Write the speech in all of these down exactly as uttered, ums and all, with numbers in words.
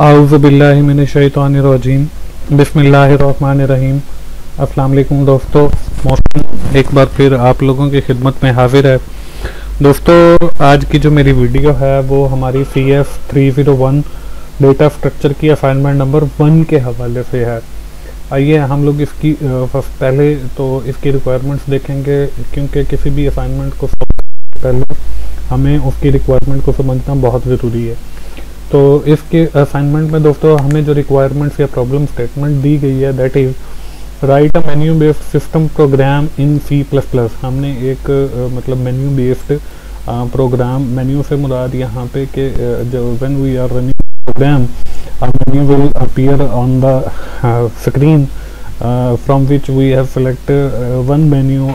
आउज़ुबिल्लाहिमिनश्शैतानिर्रजीम बिस्मिल्लाहिर्रहमानिर्रहीम। अस्सलाम वालेकुम दोस्तों, मौसम एक बार फिर आप लोगों की खिदमत में हाजिर है। दोस्तों, आज की जो मेरी वीडियो है वो हमारी C F three zero one data structure की असाइनमेंट नंबर वन के हवाले से है। आइए हम लोग इसकी पहले तो इसकी रिक्वायरमेंट्स देखेंगे, क्योंकि किसी भी असाइनमेंट को पहले हमें उसकी रिक्वायरमेंट को समझना बहुत ज़रूरी है। तो इसके असाइनमेंट में दोस्तों हमें जो रिक्वायरमेंट्स या प्रॉब्लम स्टेटमेंट दी गई है, that is write a menu based system program in C plus plus. हमने एक मतलब मेन्यू बेस्ड प्रोग्राम, मेन्यू से मुराद यहाँ पे कि जो when we are running program menu will appear on the screen from which we have select one menu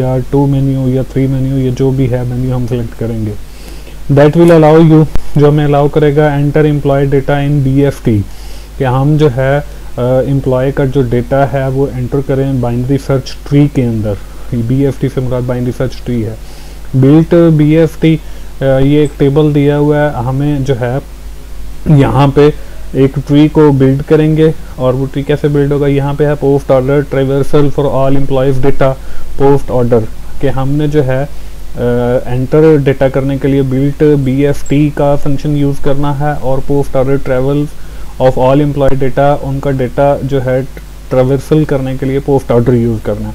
या two menu या थ्री मेन्यू या जो भी है मेन्यू हम सेलेक्ट करेंगे। दैट विल अलाउ यू, जो हमें अलाउ करेगा enter employee data in B F T, कि हम जो है एम्प्लॉय का जो डेटा है वो एंटर करें बाइनरी सर्च ट्री के अंदर। बी एफ टी से मुराद बाइनरी सर्च ट्री है। बिल्ट बी एफ टी, ये एक टेबल दिया हुआ है, हमें जो है यहाँ पे एक ट्री को बिल्ड करेंगे। और वो ट्री कैसे बिल्ड होगा, यहाँ पे है post order traversal for all employees data post order, कि हमने जो है एंटर uh, डेटा करने के लिए बिल्ट बी एफ टी का फंक्शन यूज़ करना है। और post order travel of all employee data, उनका डेटा जो है ट्रेवर्सल करने के लिए पोस्ट ऑर्डर यूज़ करना है।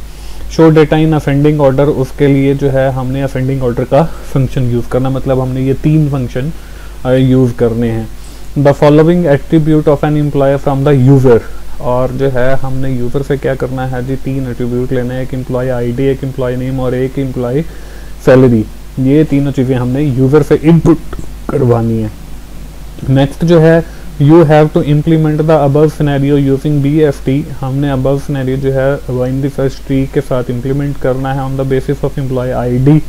Show data in ascending order, उसके लिए जो है हमने असेंडिंग ऑर्डर का फंक्शन यूज़ करना, मतलब हमने ये तीन फंक्शन यूज़ करने हैं। The following attribute of an employee from the user, और जो है हमने यूज़र से क्या करना है जी, तीन एट्रीब्यूट लेना है, एक एम्प्लॉय आई डी, एक एम्प्लॉय नेम और एक एम्प्लॉय सैलरी। ये तीनों चीज़ें हमने यूज़र से इनपुट करवानी है। नेक्स्ट जो है you have to implement the above scenario using B F T, हमने अबव सिनेरियो जो है बाइनरी सर्च ट्री के साथ इम्प्लीमेंट करना है on the basis of employee I D,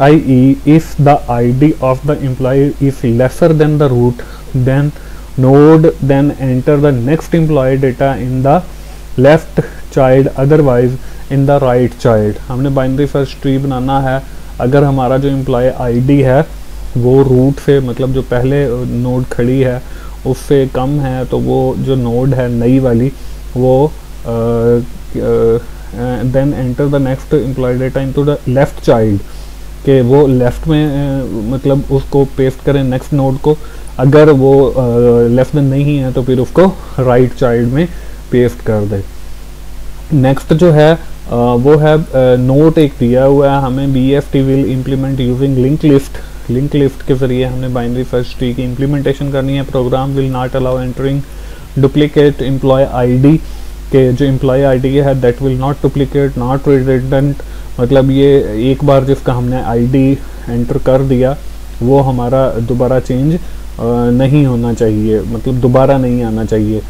I E if the I D of the employee is lesser than the root then node then enter the next employee data in the left child otherwise in the right child. हमने binary search tree बनाना है अगर हमारा जो employee ID है वो root से, मतलब जो पहले नोड खड़ी है उससे कम है, तो वो जो नोड है नई वाली वो then enter the next employee data into the left child, के वो लेफ़्ट में uh, मतलब उसको पेस्ट करें नेक्स्ट नोड को। अगर वो लेफ़्ट uh, में नहीं है तो फिर उसको राइट right चाइल्ड में पेस्ट कर दे। नेक्स्ट जो है Uh, वो है नोट uh, एक दिया हुआ है हमें, B F T will implement using link list, link list के ज़रिए हमने बाइनरी सर्च ट्री की इम्प्लीमेंटेशन करनी है। Program will not allow entering duplicate employee ID, के जो एम्प्लॉय आईडी है that will not duplicate not redundant, मतलब ये एक बार जिसका हमने आईडी एंटर कर दिया वो हमारा दोबारा चेंज uh, नहीं होना चाहिए, मतलब दोबारा नहीं आना चाहिए।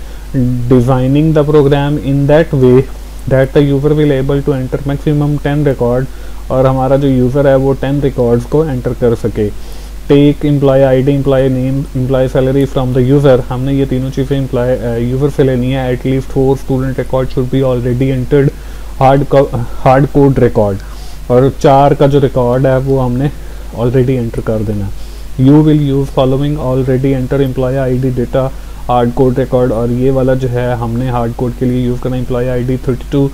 Designing the program in that way that the user will able to enter maximum ten record, और हमारा जो यूज़र है वो टेन रिकॉर्ड्स को एंटर कर सके। Take employee ID, employ name, employee salary from the user, हमने ये तीनों चीज़ें एम्प्लॉय यूज़र से लेनी है। At least four student record should be already entered hard hard code record, और चार का जो रिकॉर्ड है वो हमने ऑलरेडी एंटर कर देना। You will use following already enter employee I D data hard code record, और ये वाला जो है हमने हार्ड कोड के लिए यूज़ करना। Employee ID thirty two,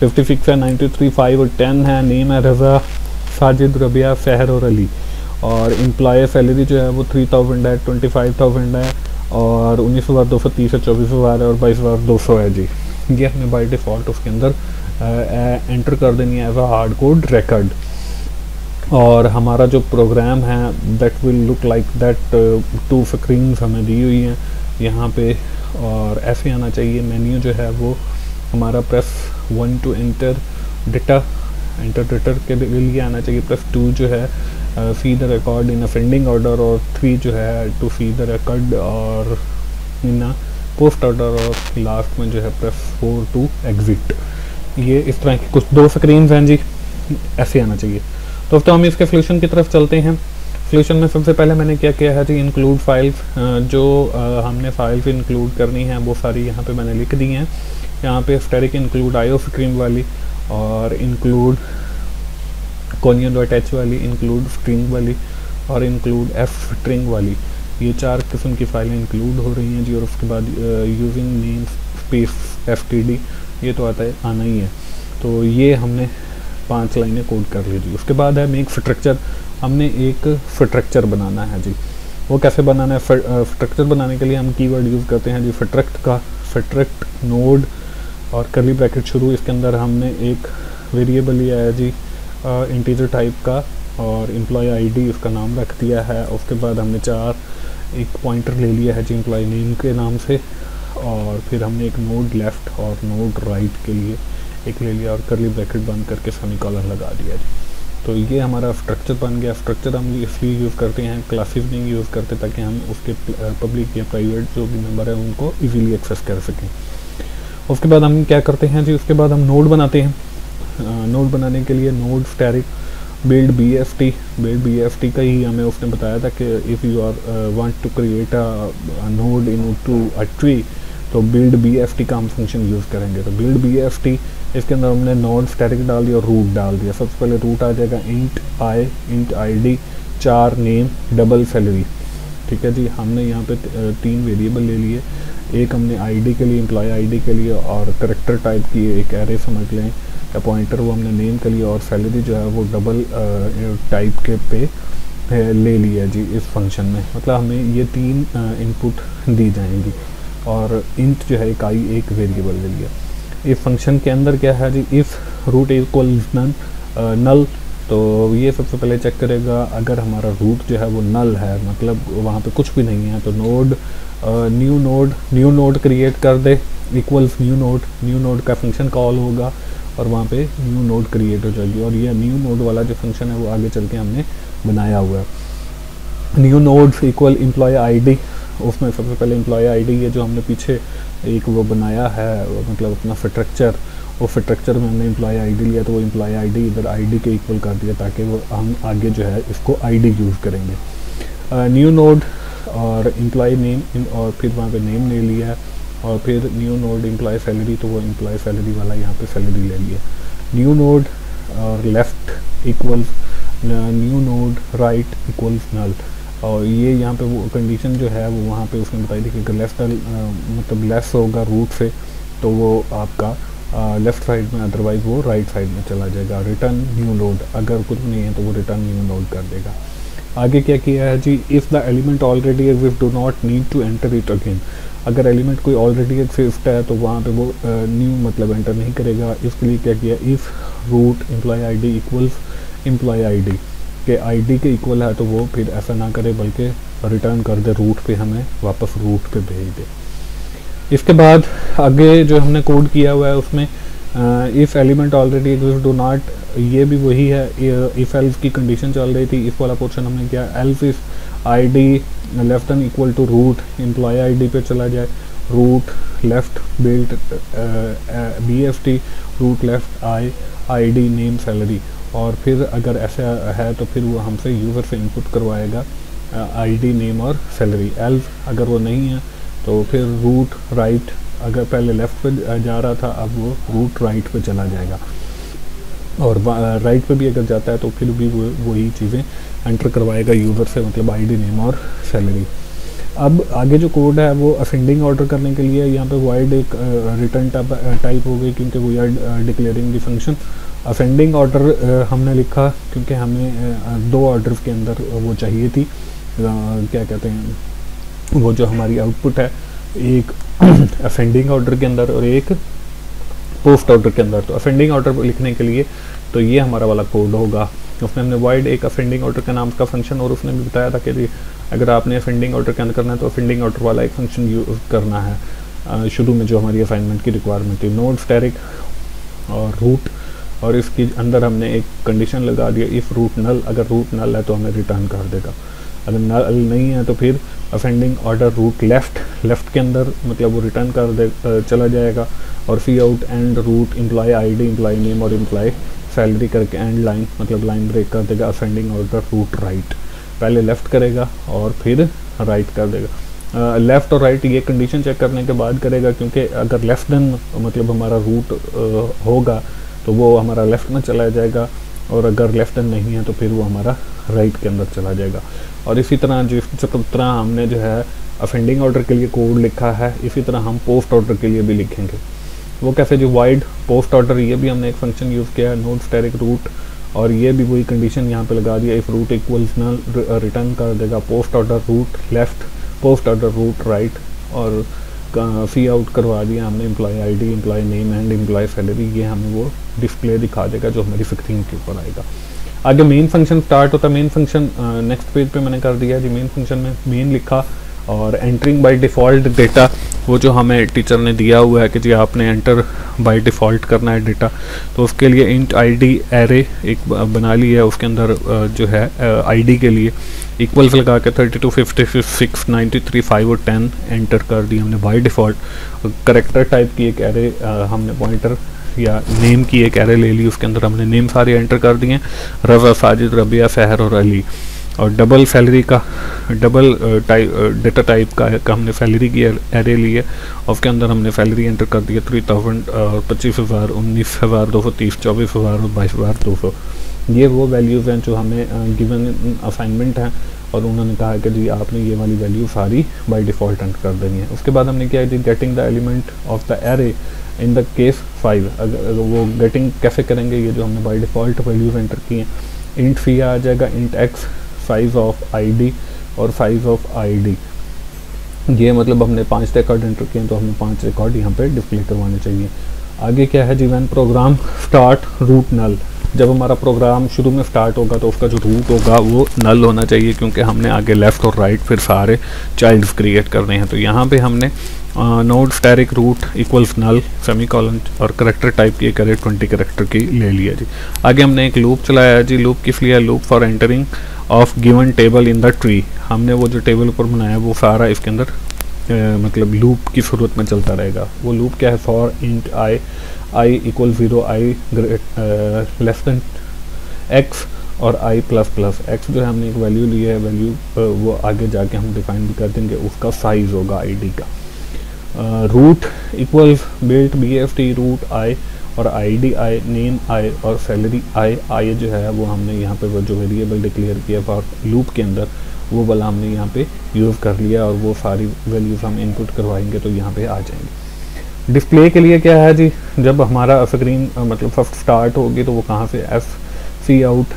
fifty six है, नाइन्टी थ्री, फाइव और टेन है। नेम है रज़ा, साजिद, रबिया, फहर और अली। और एम्प्लॉय सैलरी जो है वो थ्री थाउजेंड है, ट्वेंटी फाइव थाउजेंड है, और उन्नीस हज़ार दो सौ तीस है, चौबीस हज़ार है और बाईस हज़ार दो सौ है जी। ये हमें बाई डिफ़ॉल्ट उसके अंदर एंटर कर देनी है as a hard code record. और हमारा जो प्रोग्राम है that will look like that, to screen हमें दी हुई हैं यहाँ पे, और ऐसे आना चाहिए। मेन्यू जो है वो हमारा press one to enter data, enter data के लिए आना चाहिए। प्रेस टू जो है see the record in ascending order, और थ्री जो है टू फी द रिकॉर्ड और इन पोस्ट ऑर्डर, और लास्ट में जो है प्रेस फोर टू एग्जिट। ये इस तरह की कुछ दो स्क्रीन हैं जी, ऐसे आना चाहिए। तो तो हम इसके सोल्यूशन की तरफ चलते हैं। सोल्यूशन में सबसे पहले मैंने क्या किया है जी, इंक्लूड फाइल्स, जो हमने फाइल्स इंक्लूड करनी है वो सारी यहाँ पे मैंने लिख दी हैं। यहाँ पे स्टैटिक इंक्लूड आईओ स्ट्रीम वाली, और इंक्लूड कॉनियन डॉट एच वाली, इंक्लूड स्ट्रिंग वाली और इंक्लूड एफ स्ट्रिंग वाली। ये चार किस्म की फाइलें इंक्लूड हो रही हैं जी। और उसके बाद using namespace S T D ये तो आता है आना ही है। तो ये हमने पांच लाइनें कोड कर ली जी। उसके बाद है मेक स्ट्रक्चर, हमने एक स्ट्रक्चर बनाना है जी। वो कैसे बनाना है? स्ट्रक्चर बनाने के लिए हम कीवर्ड यूज़ करते हैं जी स्ट्रक्ट का, स्ट्रक्ट नोड और कर्ली ब्रैकेट शुरू। इसके अंदर हमने एक वेरिएबल लिया है जी इंटीजर टाइप का और एम्प्लॉय आईडी उसका नाम रख दिया है। उसके बाद हमने चार एक पॉइंटर ले लिया है जी एम्प्लॉय नेम के नाम से, और फिर हमने एक नोड लेफ़्ट और नोड राइट के लिए एक ले लिया और कर्ली ब्रैकेट बंद करके सेमीकॉलन लगा दिया जी। तो ये हमारा स्ट्रक्चर बन गया। स्ट्रक्चर हम इसलिए यूज़ करते हैं, क्लासेस नहीं यूज़ करते, ताकि हम उसके पब्लिक या प्राइवेट जो भी मेंबर है उनको इजीली एक्सेस कर सकें। उसके बाद हम क्या करते हैं जी, उसके बाद हम नोड बनाते हैं। आ, नोड बनाने के लिए node static build B F T build B F T का ही हमें उसने बताया था कि if you are want to create a node into a tree तो बिल्ड बी एफ टी का हम फंक्शन यूज़ करेंगे। तो बिल्ड बी एफ टी, इसके अंदर हमने नॉन स्टैटिक डाल दिया और रूट डाल दिया। सबसे पहले रूट आ जाएगा int I int ID char name double salary. ठीक है जी, हमने यहाँ पे तीन वेरिएबल ले लिए, एक हमने आईडी के लिए एम्प्लॉय आईडी के लिए और करेक्टर टाइप की एक एरे समझ लें या पॉइंटर, वो हमने नेम के लिए, और सैलरी जो है वो डबल टाइप के पे ले लिया जी इस फंक्शन में। मतलब हमें ये तीन इनपुट दी जाएंगी और इंट जो है एक आई एक वेरिएबल ले लिया। इस फंक्शन के अंदर क्या है जी, if root is equal none null, तो ये सबसे पहले चेक करेगा अगर हमारा रूट जो है वो नल है, मतलब वहाँ पे कुछ भी नहीं है। तो node new node new node create कर दे equals new node, new node का फंक्शन कॉल होगा और वहाँ पे न्यू नोड क्रिएट हो जाएगी। और ये न्यू नोड वाला जो फंक्शन है वो आगे चल के हमने बनाया हुआ है। New node equal employ I D, उसमें सबसे पहले एम्प्लॉय आई डी ये जो हमने पीछे एक वो बनाया है, मतलब अपना स्ट्रक्चर, और स्ट्रक्चर में हमने एम्प्लॉय आईडी लिया तो वो एम्प्लॉय आईडी इधर आईडी के इक्वल कर दिया ताकि वो हम आगे जो है इसको आईडी यूज़ करेंगे। न्यू uh, नोड और एम्प्लॉय नेम, और फिर वहाँ पे नेम ले लिया और फिर न्यू नोड एम्प्लॉय सैलरी, तो वो एम्प्लॉय सैलरी वाला यहाँ पे सैलरी ले लिया। न्यू नोड और left equal new node right equal null, और ये यहाँ पे वो कंडीशन जो है वो वहाँ पे उसने बताई थी कि अगर लेफ़्ट मतलब लेस होगा रूट से तो वो आपका लेफ़्ट साइड में, अदरवाइज़ वो राइट साइड में चला जाएगा। रिटर्न न्यू नोड, अगर कुछ नहीं है तो वो रिटर्न न्यू नोड कर देगा। आगे क्या किया है जी, if the element already exist do not need to enter it again, अगर एलिमेंट कोई ऑलरेडी एग्जिस्ट है तो वहाँ पर वो न्यू uh, मतलब एंटर नहीं करेगा। इसके लिए क्या किया, if root employ I D equals employ I D के आईडी के इक्वल है तो वो फिर ऐसा ना करे बल्कि रिटर्न कर दे रूट पे, हमें वापस रूट पे भेज दे। इसके बाद आगे जो हमने कोड किया हुआ है उसमें if element already exist do not, ये भी वही है, इफ़ एल्स की कंडीशन चल रही थी। इफ़ वाला पोर्शन हमने किया else if I D left N equal to root employ I D पे चला जाए, root left built B F T root left I I D name salary, और फिर अगर ऐसा है तो फिर वो हमसे यूज़र से इनपुट करवाएगा आईडी नेम और सैलरी। एल्स अगर वो नहीं है तो फिर रूट राइट, अगर पहले लेफ़्ट पे जा रहा था अब वो रूट राइट पे चला जाएगा, और राइट पे भी अगर जाता है तो फिर भी वो वही चीज़ें एंटर करवाएगा यूज़र से, मतलब आईडी नेम और सैलरी। अब आगे जो कोड है वो असेंडिंग ऑर्डर करने के लिए यहाँ पे वाइड एक रिटर्न टाइप हो गई, क्योंकि we are declaring the function. Ascending order हमने लिखा क्योंकि हमें दो ऑर्डर के अंदर वो चाहिए थी, क्या कहते हैं वो जो हमारी आउटपुट है, एक असेंडिंग ऑर्डर के अंदर और एक पोस्ट ऑर्डर के अंदर। तो असेंडिंग ऑर्डर लिखने के लिए तो ये हमारा वाला कोड होगा। उसमें हमने वाइड एक असेंडिंग ऑर्डर के नाम का फंक्शन, और उसने भी बताया था कि अगर आपने असेंडिंग ऑर्डर के अंदर करना है तो असेंडिंग ऑर्डर वाला एक फंक्शन यूज़ करना है। शुरू में जो हमारी असाइनमेंट की रिक्वायरमेंट थी नोड स्टैटिक और रूट, और इसके अंदर हमने एक कंडीशन लगा दिया इफ़ रूट नल, अगर रूट नल है तो हमें रिटर्न कर देगा, अगर नल नहीं है तो फिर ascending order root left left के अंदर मतलब वो रिटर्न कर दे चला जाएगा। और C out and root employ ID employ name और एम्प्लॉय सैलरी करके एंड लाइन मतलब लाइन ब्रेक कर देगा। असेंडिंग ऑर्डर रूट राइट, पहले लेफ़्ट करेगा और फिर राइट कर देगा। लेफ़्ट और राइट ये कंडीशन चेक करने के बाद करेगा, क्योंकि अगर लेफ़्ट देन मतलब हमारा रूट होगा तो वो हमारा लेफ़्ट में चला जाएगा, और अगर लेफ्ट हैंड नहीं है तो फिर वो हमारा राइट के अंदर चला जाएगा। और इसी तरह जो इसी तरह हमने जो है अफेंडिंग ऑर्डर के लिए कोड लिखा है, इसी तरह हम पोस्ट ऑर्डर के लिए भी लिखेंगे। वो कैसे जो वाइड पोस्ट ऑर्डर, ये भी हमने एक फंक्शन यूज़ किया है नोड स्टेरिक रूट, और ये भी वही कंडीशन यहाँ पे लगा दिया, if root equals null return कर देगा post order root left, post order root right, और फी आउट करवा दिया हमने employ ID, employ name and employ salary. ये हमें वो डिस्प्ले दिखा देगा जो हमारी फिफ्टीन के ऊपर आएगा। आगे मेन फंक्शन स्टार्ट होता है। मेन फंक्शन नेक्स्ट पेज पे मैंने कर दिया जी। मेन फंक्शन में मेन लिखा और एंटरिंग बाय डिफ़ॉल्ट डेटा, वो जो हमें टीचर ने दिया हुआ है कि जी आपने एंटर बाय डिफ़ॉल्ट करना है डेटा, तो उसके लिए इंट आईडी एरे एक बना ली है, उसके अंदर जो है आईडी के लिए इक्वल्स लगा के thirty two fifty six ninety three five और टेन एंटर कर दी हमने बाय डिफ़ॉल्ट। करेक्टर टाइप की एक एरे हमने पॉइंटर या नेम की एक एरे ले ली, उसके अंदर हमने नेम सारे एंटर कर दिए, रवा, साजिद, रबिया, सहर और अली। और डबल सैलरी का डबल टाइप डेटा टाइप का, का हमने सैलरी की एरे ली है, उसके अंदर हमने सैलरी एंटर कर दिया थ्री थाउजेंड और पच्चीस हज़ार, उन्नीस हज़ार दो सौ तीस, चौबीस हज़ार और बाईस हज़ार दो सौ। ये वो वैल्यूज़ हैं जो हमें गिवन असाइनमेंट है और उन्होंने कहा कि जी आपने ये वाली वैल्यू सारी बाय डिफ़ॉल्ट एंटर कर देनी है। उसके बाद हमने क्या है जी, getting the element of the array in the case five. अगर वो गेटिंग कैसे करेंगे, ये जो हमने बाय डिफ़ॉल्ट वैल्यूज एंटर की हैं, इंट फी आ जाएगा, int X, size of ID और साइज ऑफ आईडी। ये मतलब हमने पांच रिकॉर्ड एंटर किए हैं तो हमें पांच रिकॉर्ड यहाँ पे डिस्प्ले करवाने चाहिए। आगे क्या है जी, when program start root null, जब हमारा प्रोग्राम शुरू में स्टार्ट होगा तो उसका जो रूट होगा वो नल होना चाहिए, क्योंकि हमने आगे लेफ़्ट और राइट फिर सारे चाइल्ड्स क्रिएट करने हैं। तो यहाँ पे हमने node asterisk root equals null semicolon और करेक्टर टाइप की एक अरे ट्वेंटी करेक्टर की ले लिया जी। आगे हमने एक लूप चलाया जी। लूप किस लिए? Loop for entering of given table in the tree. हमने वो जो टेबल ऊपर बनाया वो सारा इसके अंदर ए, मतलब लूप की सूरत में चलता रहेगा। वो लूप क्या है, for int I, I equal zero, I less than X और आई प्लस प्लस। एक्स जो है हमने एक वैल्यू ली है, वैल्यू वो आगे जाके हम डिफाइन भी कर देंगे, उसका साइज़ होगा आईडी का। Root equal built B F T root I और आईडी आई, नेम आई और सैलरी आई। आई जो है वो हमने यहाँ पे वो जो वेरिएबल डिक्लेयर किया फॉर लूप के अंदर, वो वाला हमने यहाँ पे यूज़ कर लिया और वो सारी वैल्यूज हम इनपुट करवाएंगे तो यहाँ पे आ जाएंगे। डिस्प्ले के लिए क्या है जी, जब हमारा स्क्रीन मतलब फर्स्ट स्टार्ट होगी तो वो कहाँ से, F C out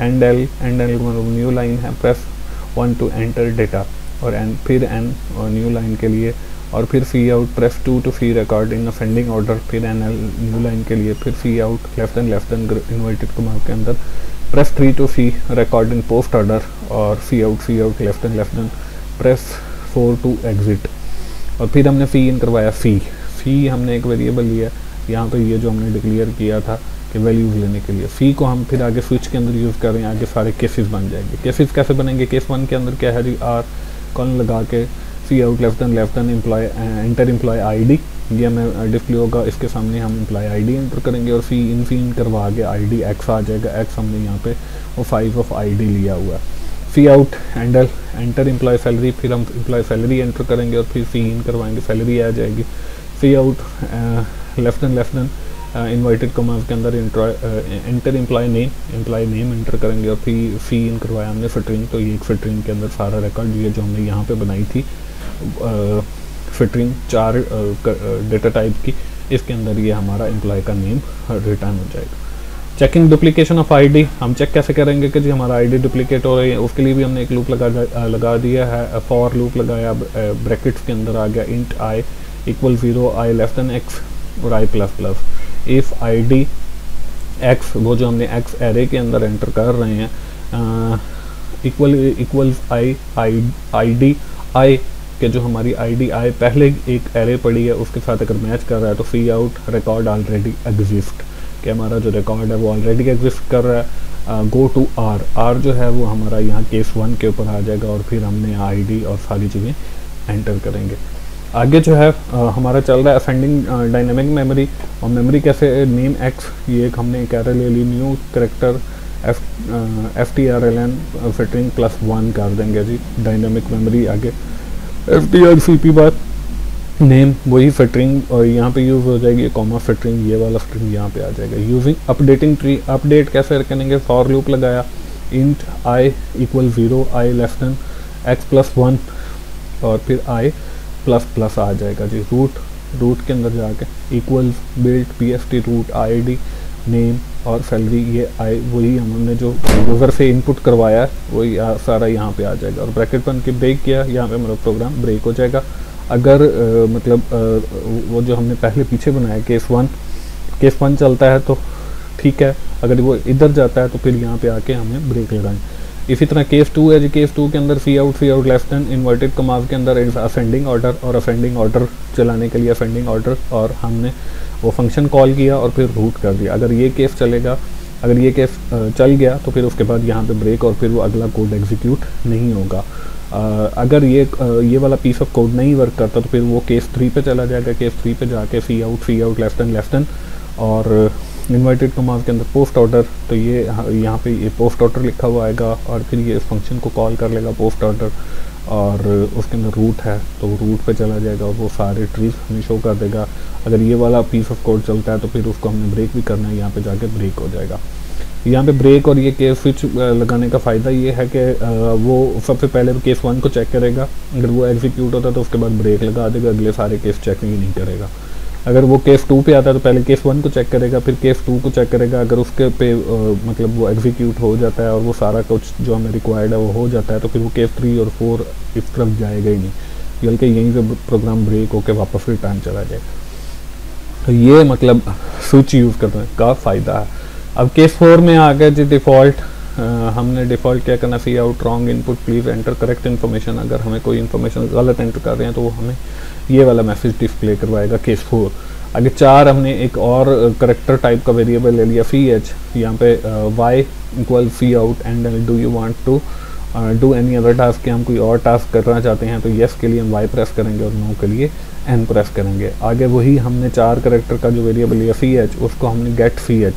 end L, end L new line है, press one to enter data, और एन फिर एन और न्यू लाइन के लिए, और फिर फी out press two to fee record in ascending order, फिर एन एल न्यू लाइन के लिए, फिर फी out left and left and inverted comma के अंदर, press three to fee record in post order, और फी out fee out left and left and press four to exit. और फिर हमने फी इन करवाया। फी फी हमने एक वेरिएबल लिया यहाँ पे, ये जो हमने डिक्लेयर किया था कि वैल्यूज लेने के लिए। फ़ी को हम फिर आगे स्विच के अंदर यूज़ कर रहे हैं, आगे सारे केसेस बन जाएंगे। केसेस कैसे बनेंगे? केस वन के अंदर क्या है जी, आर कॉलन लगा के फी out left and left and employ enter employ ID, ये हमें डिस्प्ले होगा, इसके सामने हम एम्प्लॉय आईडी एंटर करेंगे। और फी इन फी इन करवा के आईडी एक्स आ जाएगा। एक्स हमने यहाँ पे वो फाइव ऑफ आईडी लिया हुआ है। C out एंडल enter employ salary, फिर हम एम्प्लॉय सैलरी एंटर करेंगे और फिर फी इन करवाएंगे, सैलरी आ जाएगी। फी out left and left and inverted comma के अंदर enter employ name, employ name enter करेंगे और फी फी इन करवाया हमने फिटरिंग। तो ये एक फिटरिंग के अंदर सारा रिकॉर्ड ये जो हमने यहाँ पर बनाई थी फिटरिंग चार डेटा टाइप की, इसके अंदर ये हमारा एम्प्लॉय का नेम रिटर्न हो जाएगा। चेकिंग डुप्लीकेशन ऑफ आईडी, हम चेक कैसे करेंगे कि जी हमारा आईडी डुप्लीकेट हो रही है, उसके लिए भी हमने एक लूप लगा लगा दिया है। फॉर लूप लगाया, ब्रैकेट्स के अंदर आ गया int I equal zero, I left N X और I plus plus. If ID X, वो जो हमने एक्स एरे के अंदर एंटर कर रहे हैं, equal equal I I D I के जो हमारी आई डी आई पहले एक एरे पड़ी है उसके साथ अगर मैच कर रहा है तो फी आउट रिकॉर्ड ऑलरेडी एग्जिस्ट, कि हमारा जो रिकॉर्ड है वो ऑलरेडी एग्जिस्ट कर रहा है। गो टू आर, आर जो है वो हमारा यहाँ केस वन के ऊपर आ जाएगा और फिर हमने आई डी और सारी चीज़ें एंटर करेंगे। आगे जो है आ, हमारा चल रहा है असेंडिंग डायनेमिक मेमोरी, और मेमोरी कैसे, नेम एक्स, ये एक हमने एक एरे ले ली, new character F F T R L N फिटरिंग प्लस वन कर देंगे जी। डायनेमिक मेमोरी आगे F T R C P बार नेम वही फिटरिंग और यहाँ पे यूज़ हो जाएगी कॉमा फिटरिंग, ये वाला फिटरिंग यहाँ पे आ जाएगा। यूजिंग अपडेटिंग ट्री, अपडेट कैसे करेंगे, फॉर लूप लगाया, int I equal zero, I less than X plus one और फिर आई प्लस प्लस आ जाएगा जी। रूट, रूट के अंदर जाके equal built P S T root I D name और सैलरी, ये आई वही हमने जो यूज़र से इनपुट करवाया वही सारा यहाँ पे आ जाएगा। और ब्रैकेट बन के ब्रेक किया, यहाँ पे मेरा प्रोग्राम ब्रेक हो जाएगा। अगर आ, मतलब आ, वो जो हमने पहले पीछे बनाया केस वन, केस वन चलता है तो ठीक है, अगर वो इधर जाता है तो फिर यहाँ पे आके हमें ब्रेक लगाएं। इसी तरह केस टू है जी, केस टू के अंदर C out C out less than inverted commas के अंदर असेंडिंग ऑर्डर, और असेंडिंग ऑर्डर चलाने के लिए असेंडिंग ऑर्डर, और हमने वो फंक्शन कॉल किया और फिर रूट कर दिया। अगर ये केस चलेगा, अगर ये केस चल गया तो फिर उसके बाद यहाँ पे ब्रेक और फिर वो अगला कोड एग्जीक्यूट नहीं होगा। आ, अगर ये आ, ये वाला पीस ऑफ कोड नहीं वर्क करता तो फिर वो केस थ्री पे चला जाएगा। केस थ्री पे जाके C out C out left and left and और इन्वर्टेड कमांड के अंदर पोस्ट ऑर्डर, तो ये यहाँ पे ये पोस्ट ऑर्डर लिखा हुआ आएगा और फिर ये फंक्शन को कॉल कर लेगा पोस्ट ऑर्डर, और उसके अंदर रूट है तो रूट पे चला जाएगा और वो सारे ट्रीज हमें शो कर देगा। अगर ये वाला पीस ऑफ कोड चलता है तो फिर उसको हमने ब्रेक भी करना है, यहाँ पे जाके ब्रेक हो जाएगा। यहाँ पे ब्रेक और ये केस स्विच लगाने का फ़ायदा ये है कि वो सबसे पहले केस वन को चेक करेगा, अगर वो एग्जीक्यूट होता है तो उसके बाद ब्रेक लगा देगा, अगले सारे केस चेक नहीं, नहीं करेगा। अगर वो केस टू पे आता है तो पहले केस वन को चेक करेगा, फिर केस टू को चेक करेगा, अगर उसके पे आ, मतलब वो एग्जीक्यूट हो जाता है और वो सारा कुछ जो हमें रिक्वायर्ड है वो हो जाता है तो फिर वो केस थ्री और फोर इस तरफ जाएगा ही नहीं, बल्कि यहीं से प्रोग्राम ब्रेक होकर वापस रिटर्न चला जाएगा। तो ये मतलब स्विच यूज़ करने का फ़ायदा है। अब केस फोर में आ गया जी डिफ़ॉल्ट, हमने डिफ़ॉल्ट क्या करना, C out wrong input please enter correct information. अगर हमें कोई इन्फॉर्मेशन गलत एंटर कर रहे हैं तो वो हमें ये वाला मैसेज डिस्प्ले करवाएगा केस फोर। आगे चार हमने एक और करेक्टर टाइप का वेरिएबल ले लिया सी एच, यहाँ पे Y equal C out and do you want to do any other task, के हम कोई और टास्क करना चाहते हैं तो येस के लिए हम वाई प्रेस करेंगे और नो के लिए एन प्रेस करेंगे। आगे वही हमने चार करेक्टर का जो वेरिएबल लिया सी एच, उसको हमने get C H,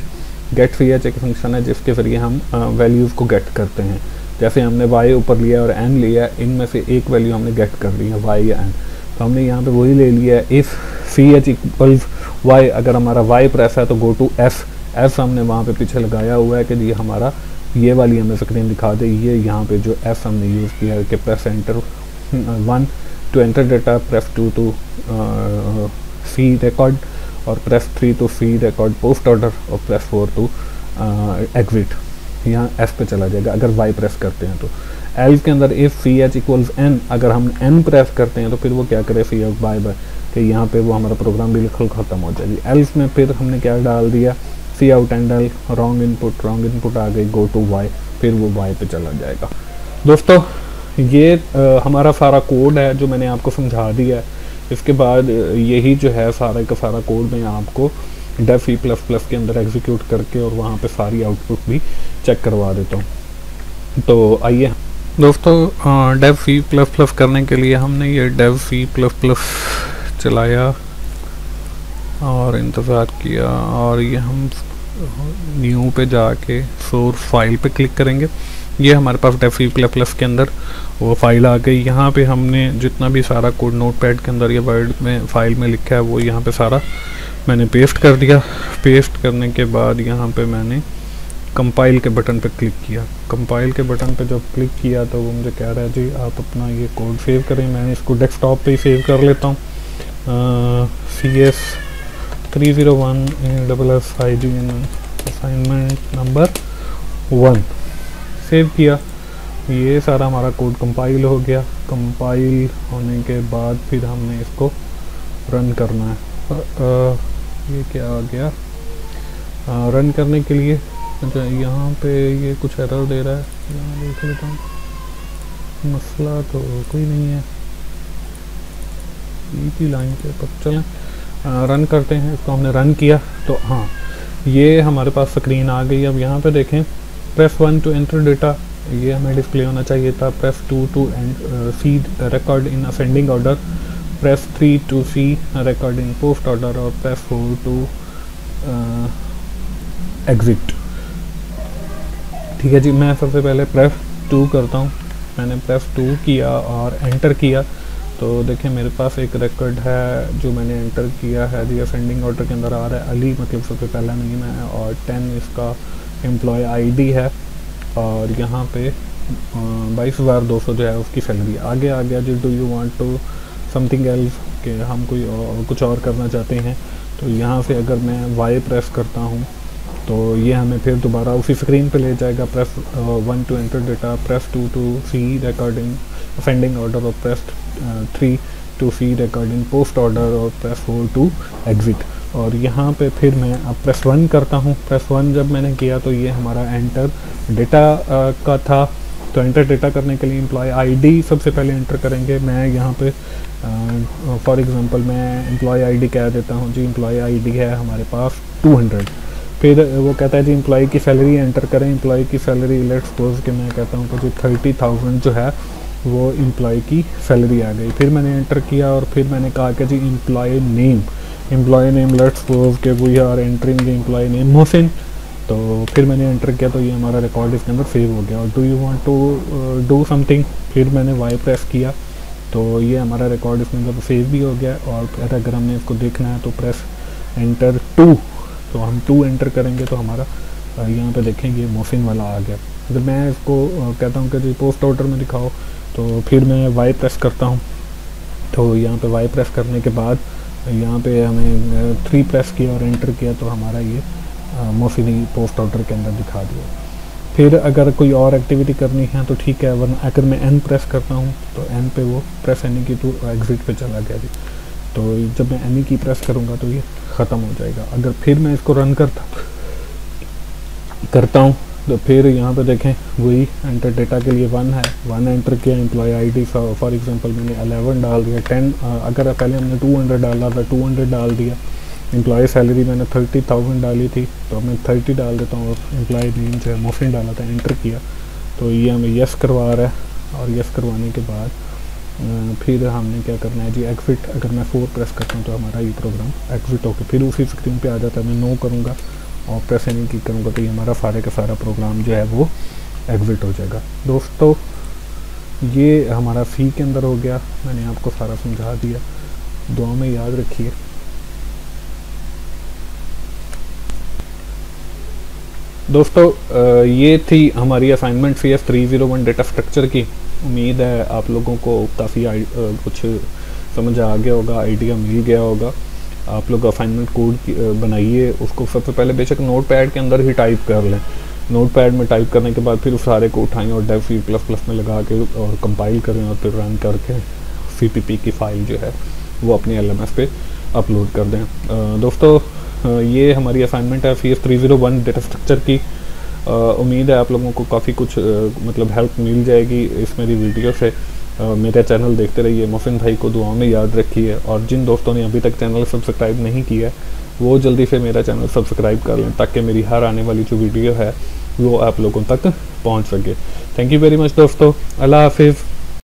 get C H एक फंक्शन है जिसके जरिए हम वैल्यूज़ को गेट करते हैं। जैसे हमने वाई ऊपर लिया और एन लिया, इनमें से एक वैल्यू हमने गेट कर ली है वाई या एन, तो हमने यहाँ पे वही ले लिया है। If C H equals Y, अगर हमारा वाई प्रेस है तो गो टू एस, एस हमने वहाँ पे पीछे लगाया हुआ है कि ये हमारा ये वाली हमें स्क्रीन दिखा दे, ये यहाँ पे जो एस हमने यूज़ किया है कि press enter one to enter data, press two to see record और press three to see record post order और प्रेस फोर टू एग्जिट, यहाँ एस पे चला जाएगा अगर वाई प्रेस करते हैं तो। एल के अंदर if C H equals N, अगर हम एन प्रेस करते हैं तो फिर वो क्या करे सी एच बाय बाय, कि यहाँ पे वो हमारा प्रोग्राम बिल्कुल ख़त्म हो जाएगी। एल्स में फिर हमने क्या डाल दिया, C out end L wrong input, wrong input आ गई गो टू वाई, फिर वो वाई पे चला जाएगा। दोस्तों ये आ, हमारा सारा कोड है जो मैंने आपको समझा दिया है। इसके बाद यही जो है सारा का सारा कोड मैं आपको डेव सी प्लस प्लस के अंदर एग्जीक्यूट करके और वहाँ पे सारी आउटपुट भी चेक करवा देता हूँ। तो आइए दोस्तों, डेव सी प्लस प्लस करने के लिए हमने ये डेव सी प्लस प्लस चलाया और इंतज़ार किया, और ये हम न्यू पे जाके सोर्स फाइल पे क्लिक करेंगे। ये हमारे पास डेव सी प्लस प्लस के अंदर वो फाइल आ गई। यहाँ पे हमने जितना भी सारा कोड नोटपैड के अंदर या वर्ड में फाइल में लिखा है वो यहाँ पे सारा मैंने पेस्ट कर दिया। पेस्ट करने के बाद यहाँ पे मैंने कंपाइल के बटन पे क्लिक किया। कंपाइल के बटन पे जब क्लिक किया तो वो मुझे कह रहा है जी आप अपना ये कोड सेव करें। मैंने इसको डेस्कटॉप पे ही सेव कर लेता हूँ। C S three zero one double S I G N assignment number one save किया। ये सारा हमारा कोड कंपाइल हो गया। कंपाइल होने के बाद फिर हमने इसको रन करना है। आ, आ, ये क्या आ गया? आ, रन करने के लिए अच्छा यहाँ पे ये कुछ एरर दे रहा है, यहाँ देख लेता हूँ। मसला तो कोई नहीं है, इसी लाइन पे पर चलें, रन करते हैं इसको। हमने रन किया तो हाँ ये हमारे पास स्क्रीन आ गई। अब यहाँ पे देखें press one to enter data, ये हमें डिस्प्ले होना चाहिए था। Press two to and see record in ascending order, press three to see record in post order और प्रेस फोर टू एग्जिट। ठीक है जी, मैं सबसे पहले प्रेस टू करता हूँ। मैंने प्रेस टू किया और एंटर किया तो देखिए मेरे पास एक रिकॉर्ड है जो मैंने एंटर किया है जी, असेंडिंग ऑर्डर के अंदर आ रहा है। अली मतलब सबसे पहला नेम है और टेन इसका एम्प्लॉय आईडी है और यहाँ पे बाईस हज़ार दो सौ जो है उसकी सैलरी। आगे आ गया जी do you want to something else के हम कोई और, कुछ और करना चाहते हैं। तो यहाँ से अगर मैं वाई प्रेस करता हूँ तो ये हमें फिर दोबारा उसी स्क्रीन पे ले जाएगा। Press one to enter data, press two to see recording ascending order और press three to see recording post order और प्रेस फोर टू एग्ज़िट। और यहाँ पे फिर मैं अब प्रेस वन करता हूँ। प्रेस वन जब मैंने किया तो ये हमारा एंटर डेटा का था। तो एंटर डेटा करने के लिए एम्प्लॉय आईडी सबसे पहले एंटर करेंगे। मैं यहाँ पे फॉर एग्ज़ाम्पल मैं एम्प्लॉय आईडी कह देता हूँ जी, एम्प्लॉय आईडी है हमारे पास टू हंड्रेड। फिर वो कहता है जी एम्प्लॉय की सैलरी एंटर करें। एम्प्लॉय की सैलरी लेट्स सपोज कि मैं कहता हूँ तो जी थर्टी थाउजेंड जो है वो एम्प्लॉय की सैलरी आ गई। फिर मैंने एंटर किया और फिर मैंने कहा कि जी employ name employ name let's suppose कि we are entering the employ name Mohsin. तो फिर मैंने एंटर किया तो ये हमारा रिकॉर्ड इसके अंदर सेव हो गया। और do you want to do something, फिर मैंने वाई प्रेस किया तो ये हमारा रिकॉर्ड इसके अंदर सेव भी हो गया। और अगर हमने इसको देखना है तो प्रेस एंटर टू, तो हम टू एंटर करेंगे तो हमारा यहाँ पे देखेंगे मोहसिन वाला आ गया। जब मैं इसको कहता हूँ कि जी पोस्ट ऑर्डर में दिखाओ तो फिर मैं वाई प्रेस करता हूँ। तो यहाँ पे वाई प्रेस करने के बाद यहाँ पे हमें थ्री प्रेस किया और एंटर किया तो हमारा ये मोहसिनी पोस्ट ऑर्डर के अंदर दिखा दिया। फिर अगर कोई और एक्टिविटी करनी है तो ठीक है, वरना अगर मैं एन प्रेस करता हूँ तो एन पे वो प्रेस एन की तो एग्जिट पे चला गया जी। तो जब मैं एनी की प्रेस करूँगा तो ये ख़त्म हो जाएगा। अगर फिर मैं इसको रन करता करता हूँ तो फिर यहाँ पे देखें वही एंटर डेटा के लिए वन है। वन एंटर किया, एम्प्लॉय आईडी फॉर एग्जांपल मैंने अलेवन डाल दिया, टेन अगर पहले हमने टू हंड्रेड डाला था टू हंड्रेड डाल दिया। एम्प्लॉय सैलरी मैंने थर्टी थाउजेंड डाली थी तो मैं थर्टी डाल देता हूँ। और एम्प्लॉय नेम जो है मोहसिन डाला था, एंटर किया तो ये हमें येस करवा रहा है। और येस करवाने के बाद फिर हमने क्या करना है जी एग्जिट। अगर मैं फोर प्रेस करता हूँ तो हमारा ये प्रोग्राम एग्जिट होकर फिर उसी स्क्रीन पे आ जाता है। मैं नो करूँगा और प्रेस एनी की करूँगा तो ये हमारा सारे का सारा प्रोग्राम जो है वो एग्जिट हो जाएगा। दोस्तों ये हमारा सी के अंदर हो गया, मैंने आपको सारा समझा दिया। दुआ में याद रखिए। दोस्तों ये थी हमारी assignment C S three zero one data structure की। उम्मीद है आप लोगों को काफ़ी कुछ समझ आ गया होगा, आइडिया मिल गया होगा। आप लोग असाइनमेंट कोड बनाइए, उसको सबसे पहले बेशक नोटपैड के अंदर ही टाइप कर लें। नोटपैड में टाइप करने के बाद फिर उस सारे को उठाएं और डेव सी प्लस प्लस में लगा के और कंपाइल करें और फिर रन करके सी पी पी की फ़ाइल जो है वो अपने एल एम एस पे अपलोड कर दें। आ, दोस्तों ये हमारी असाइनमेंट है C S three zero one data structure की। उम्मीद है आप लोगों को काफ़ी कुछ आ, मतलब हेल्प मिल जाएगी इस मेरी वीडियो से। आ, मेरा चैनल देखते रहिए। मोहसिन भाई को दुआ में याद रखिए। और जिन दोस्तों ने अभी तक चैनल सब्सक्राइब नहीं किया वो जल्दी से मेरा चैनल सब्सक्राइब कर लें ताकि मेरी हर आने वाली जो वीडियो है वो आप लोगों तक पहुंच सके। थैंक यू वेरी मच दोस्तों। अल्लाह हाफिज़।